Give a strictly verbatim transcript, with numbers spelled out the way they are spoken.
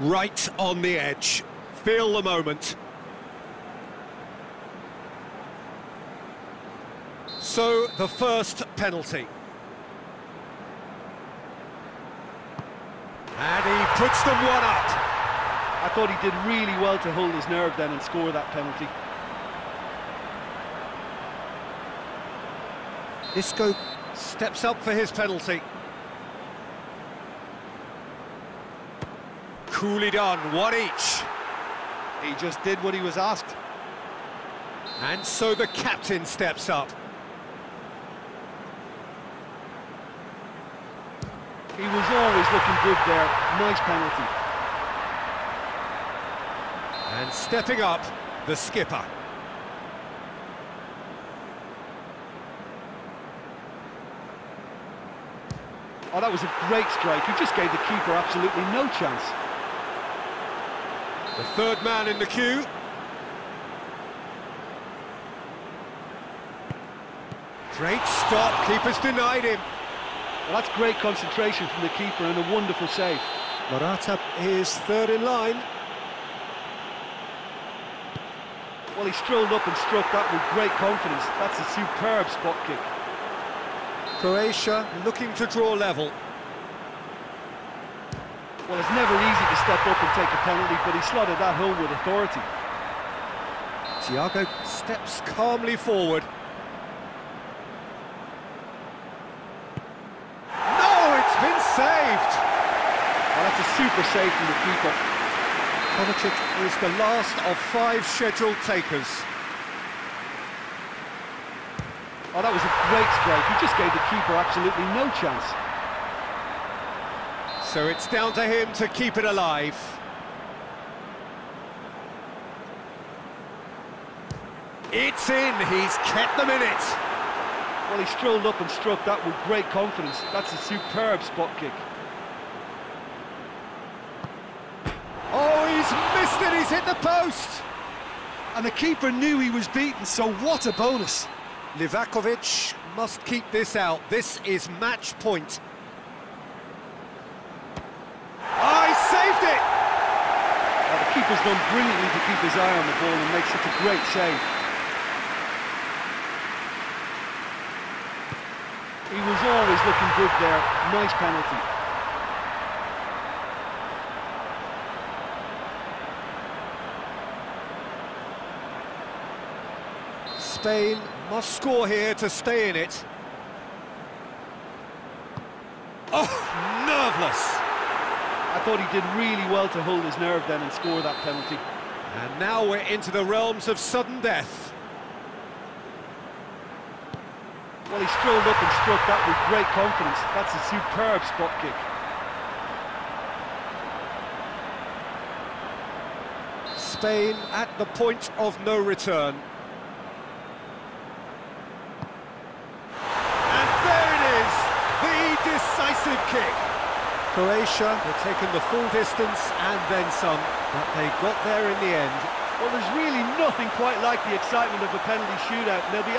right on the edge. Feel the moment. So, the first penalty. And he puts them one up. I thought he did really well to hold his nerve then and score that penalty. Isco steps up for his penalty. Coolly done, one each. He just did what he was asked. And so the captain steps up. He was always looking good there. Nice penalty. And stepping up, the skipper. Oh, that was a great strike. He just gave the keeper absolutely no chance. The third man in the queue. Great stop. Keeper's denied him. Well, that's great concentration from the keeper and a wonderful save. Morata is third in line. Well, he strolled up and struck that with great confidence. That's a superb spot kick. Croatia looking to draw level. Well, it's never easy to step up and take a penalty, but he slotted that home with authority. Thiago steps calmly forward. Saved! Well, that's a super save from the keeper. Kovacic is the last of five scheduled takers. Oh, that was a great strike. He just gave the keeper absolutely no chance. So it's down to him to keep it alive. It's in. He's kept them in it. Well, he strolled up and struck that with great confidence. That's a superb spot kick. Oh, he's missed it, he's hit the post! And the keeper knew he was beaten, so what a bonus. Livakovic must keep this out. This is match point. Oh, he saved it! Well, the keeper's done brilliantly to keep his eye on the ball and make such a great save. He was always looking good there. Nice penalty. Spain must score here to stay in it. Oh, nerveless! I thought he did really well to hold his nerve then and score that penalty. And now we're into the realms of sudden death. Well, he strolled up and struck that with great confidence. That's a superb spot kick. Spain at the point of no return. And there it is, the decisive kick. Croatia had taken the full distance and then some, but they got there in the end. Well, there's really nothing quite like the excitement of a penalty shootout. They'll be